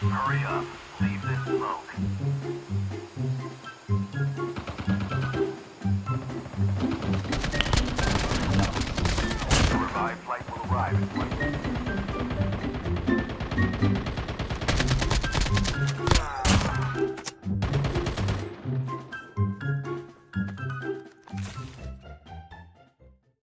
Hurry up, leave this smoke. The revived flight will arrive in 20 minutes.